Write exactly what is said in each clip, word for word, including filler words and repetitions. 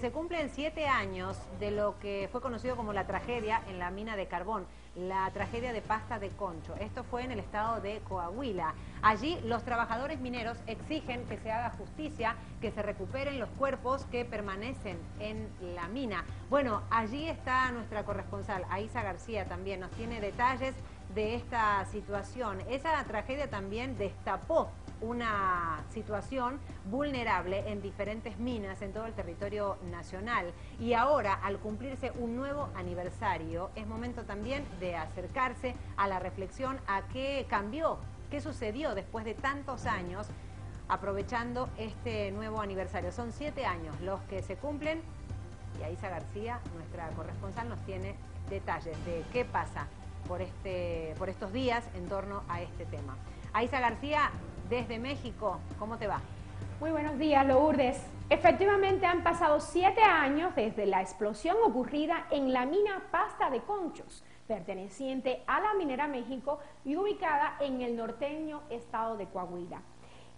Se cumplen siete años de lo que fue conocido como la tragedia en la mina de carbón, la tragedia de Pasta de Concho. Esto fue en el estado de Coahuila. Allí los trabajadores mineros exigen que se haga justicia, que se recuperen los cuerpos que permanecen en la mina. Bueno, allí está nuestra corresponsal, Aissa García, también nos tiene detalles de esta situación. Esa tragedia también destapó una situación vulnerable en diferentes minas en todo el territorio nacional. Y ahora, al cumplirse un nuevo aniversario, es momento también de acercarse a la reflexión a qué cambió, qué sucedió después de tantos años, aprovechando este nuevo aniversario. Son siete años los que se cumplen y Aissa García, nuestra corresponsal, nos tiene detalles de qué pasa por, este, por estos días en torno a este tema. Aissa García, desde México, ¿cómo te va? Muy buenos días, Lourdes. Efectivamente han pasado siete años desde la explosión ocurrida en la mina Pasta de Conchos, perteneciente a la Minera México y ubicada en el norteño estado de Coahuila.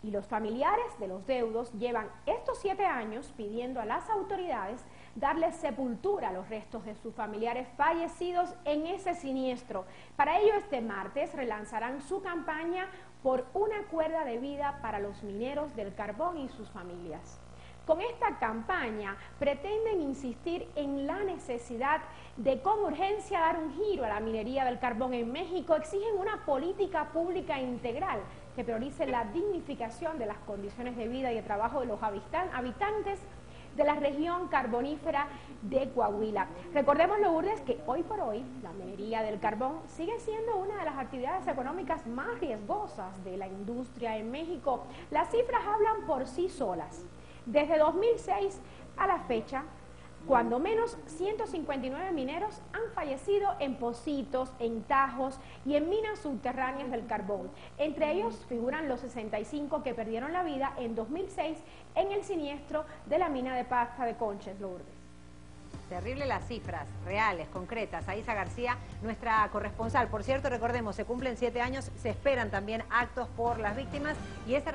Y los familiares de los deudos llevan estos siete años pidiendo a las autoridades darle sepultura a los restos de sus familiares fallecidos en ese siniestro. Para ello, este martes relanzarán su campaña por una cuerda de vida para los mineros del carbón y sus familias. Con esta campaña pretenden insistir en la necesidad de con urgencia dar un giro a la minería del carbón en México. Exigen una política pública integral que priorice la dignificación de las condiciones de vida y de trabajo de los habitantes de la región carbonífera de Coahuila. Recordemos, Lourdes, que hoy por hoy la minería del carbón sigue siendo una de las actividades económicas más riesgosas de la industria en México. Las cifras hablan por sí solas. Desde dos mil seis a la fecha, cuando menos ciento cincuenta y nueve mineros han fallecido en pocitos, en tajos y en minas subterráneas del carbón. Entre ellos figuran los sesenta y cinco que perdieron la vida en dos mil seis en el siniestro de la mina de Pasta de Conchos, Lourdes. Terrible las cifras reales, concretas. Aissa García, nuestra corresponsal. Por cierto, recordemos, se cumplen siete años, se esperan también actos por las víctimas y ese